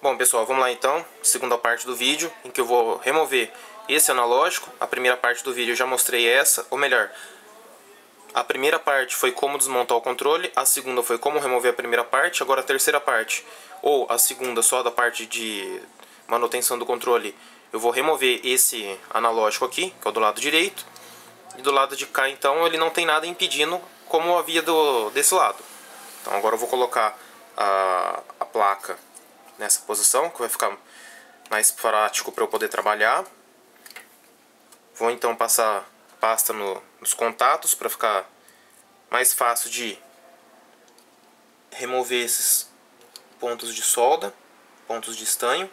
Bom, pessoal, vamos lá então, segunda parte do vídeo, em que eu vou remover esse analógico. A primeira parte do vídeo eu já mostrei essa, ou melhor, a primeira parte foi como desmontar o controle, a segunda foi como remover a primeira parte, agora a terceira parte, ou a segunda só da parte de manutenção do controle, eu vou remover esse analógico aqui, que é o do lado direito, e do lado de cá então ele não tem nada impedindo como havia desse lado. Então agora eu vou colocar a placa nessa posição, que vai ficar mais prático para eu poder trabalhar. Vou então passar pasta nos contatos para ficar mais fácil de remover esses pontos de solda, pontos de estanho.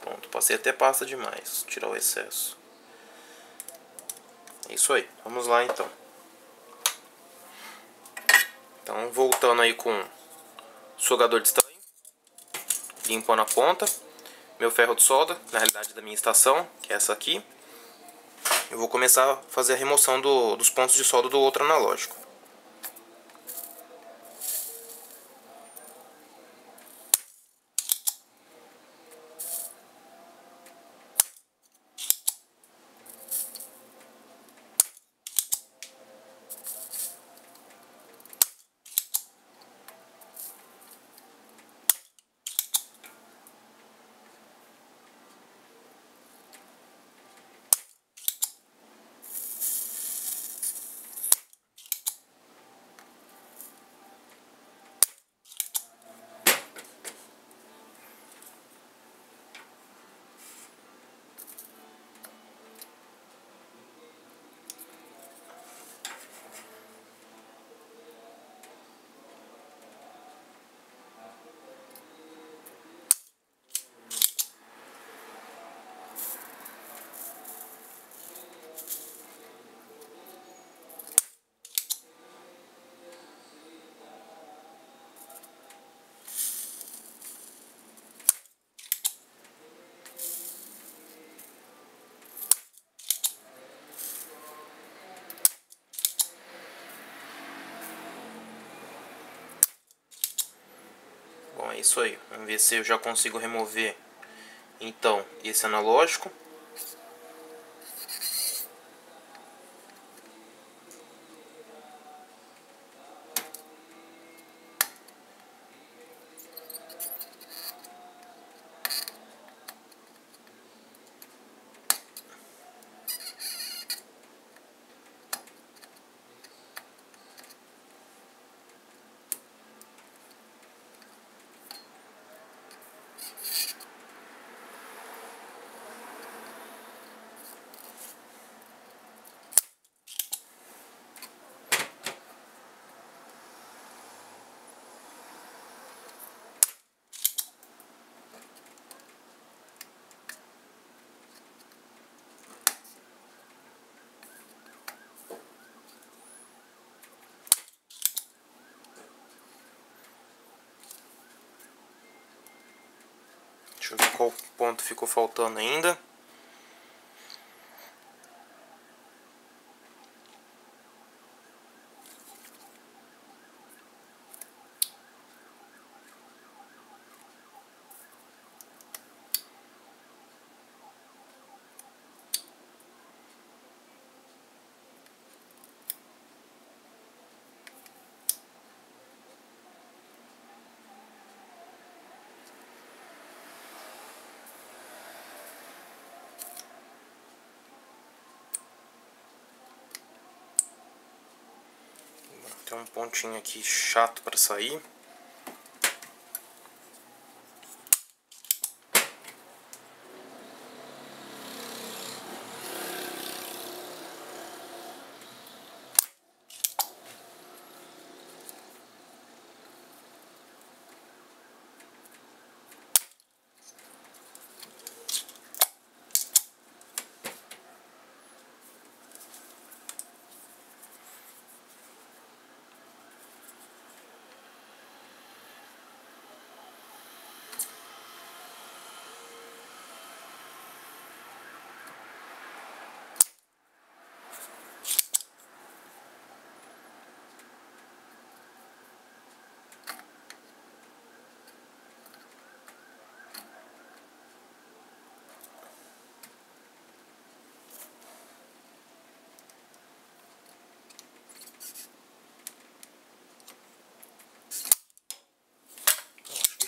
Pronto, passei até pasta demais, tirar o excesso. É isso aí, vamos lá então. Então, voltando aí com o sugador de estanho, limpando a ponta. Meu ferro de solda, na realidade da minha estação, que é essa aqui. Eu vou começar a fazer a remoção dos pontos de solda do outro analógico. É isso aí, vamos ver se eu já consigo remover então esse analógico. Deixa eu ver qual ponto ficou faltando ainda. Tem um pontinho aqui chato para sair.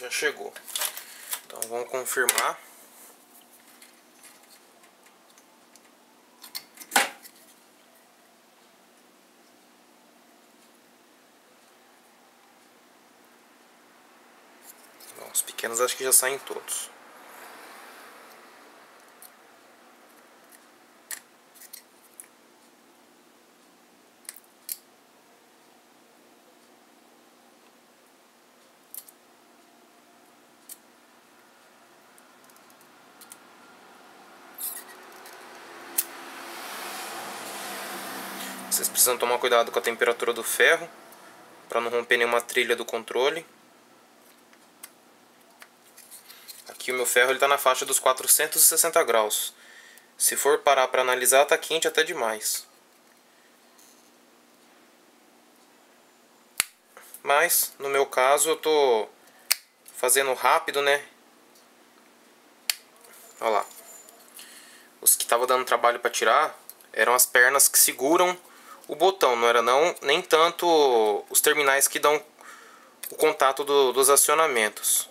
já chegou. Então vamos confirmar. Bom, os pequenos acho que já saem todos. Vocês precisam tomar cuidado com a temperatura do ferro para não romper nenhuma trilha do controle. Aqui o meu ferro está na faixa dos 460 graus. Se for parar para analisar, está quente até demais. Mas, no meu caso, eu estou fazendo rápido, né? Olha lá. Os que estavam dando trabalho para tirar eram as pernas que seguram o botão, não era não, nem tanto os terminais que dão o contato dos acionamentos,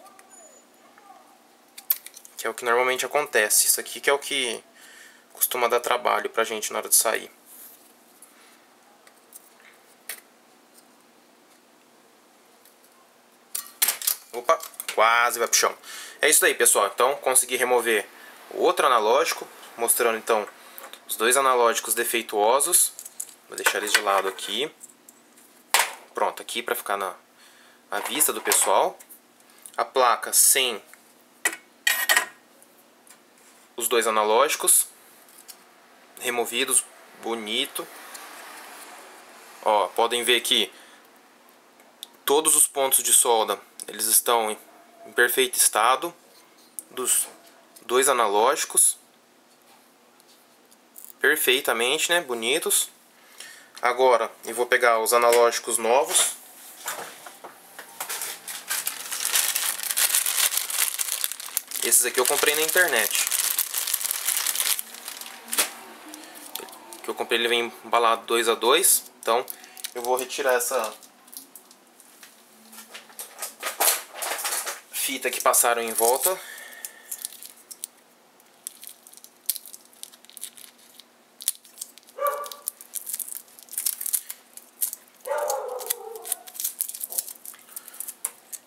que é o que normalmente acontece. Isso aqui que é o que costuma dar trabalho pra gente na hora de sair. Opa, quase vai pro chão. É isso aí, pessoal. Então consegui remover o outro analógico, mostrando então os dois analógicos defeituosos. Vou deixar eles de lado aqui. Pronto, aqui para ficar à vista do pessoal. A placa sem os dois analógicos removidos, bonito. Ó, podem ver que todos os pontos de solda, eles estão em perfeito estado dos dois analógicos. Perfeitamente, né? Bonitos. Agora eu vou pegar os analógicos novos. Esses aqui eu comprei na internet. Que eu comprei, ele vem embalado 2x2. Então eu vou retirar essa fita que passaram em volta.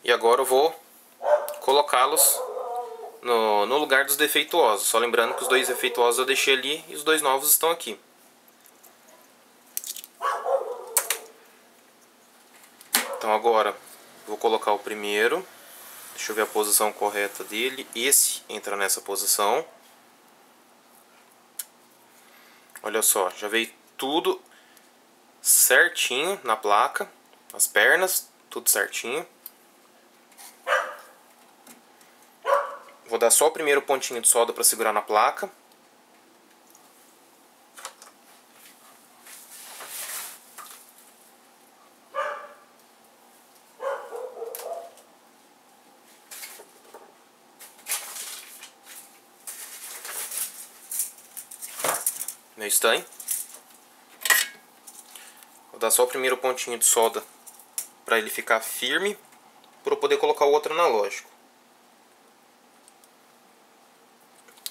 E agora eu vou colocá-los no lugar dos defeituosos. Só lembrando que os dois defeituosos eu deixei ali e os dois novos estão aqui. Então agora vou colocar o primeiro. Deixa eu ver a posição correta dele. Esse entra nessa posição. Olha só, já veio tudo certinho na placa. As pernas, tudo certinho. Vou dar só o primeiro pontinho de solda para segurar na placa. Meio estranho. Vou dar só o primeiro pontinho de solda para ele ficar firme, para eu poder colocar o outro analógico.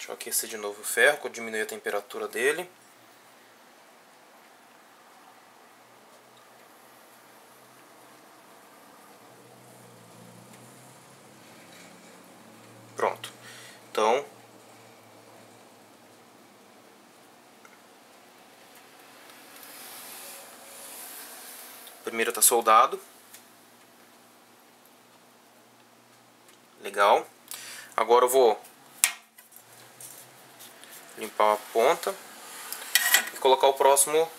Deixa eu aquecer de novo o ferro, que eu diminui a temperatura dele. Pronto. Então, o primeiro está soldado. Legal. Agora eu vou limpar a ponta e colocar o próximo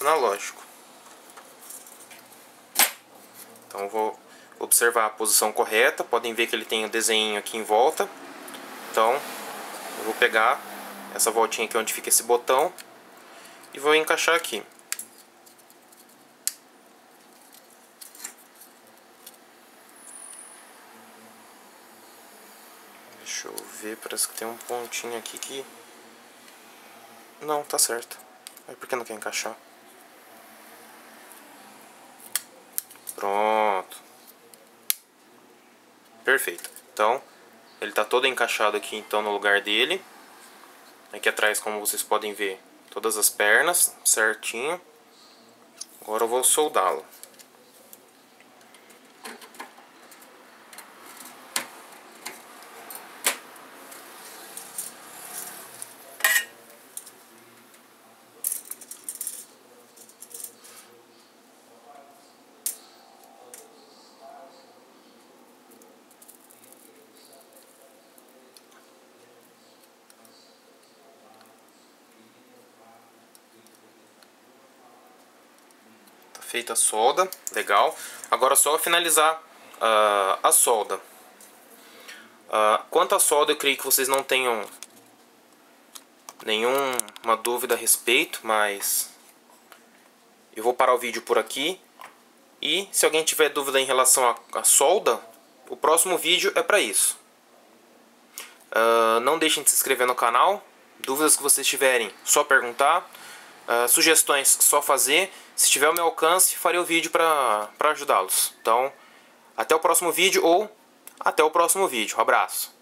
analógico. Então eu vou observar a posição correta. Podem ver que ele tem um desenho aqui em volta. Então eu vou pegar essa voltinha aqui onde fica esse botão e vou encaixar aqui. Deixa eu ver, parece que tem um pontinho aqui que... Não, tá certo. Mas por que não quer encaixar? Pronto. Perfeito. Então, ele está todo encaixado aqui então no lugar dele. Aqui atrás, como vocês podem ver, todas as pernas certinho. Agora eu vou soldá-lo. Feita a solda, legal. Agora só finalizar a solda. Quanto à solda, eu creio que vocês não tenham nenhuma dúvida a respeito, mas eu vou parar o vídeo por aqui. E se alguém tiver dúvida em relação à solda, o próximo vídeo é para isso. Não deixem de se inscrever no canal. Dúvidas que vocês tiverem, só perguntar. Sugestões, só fazer. Se tiver ao meu alcance, farei o vídeo para ajudá-los. Então, até o próximo vídeo. Um abraço.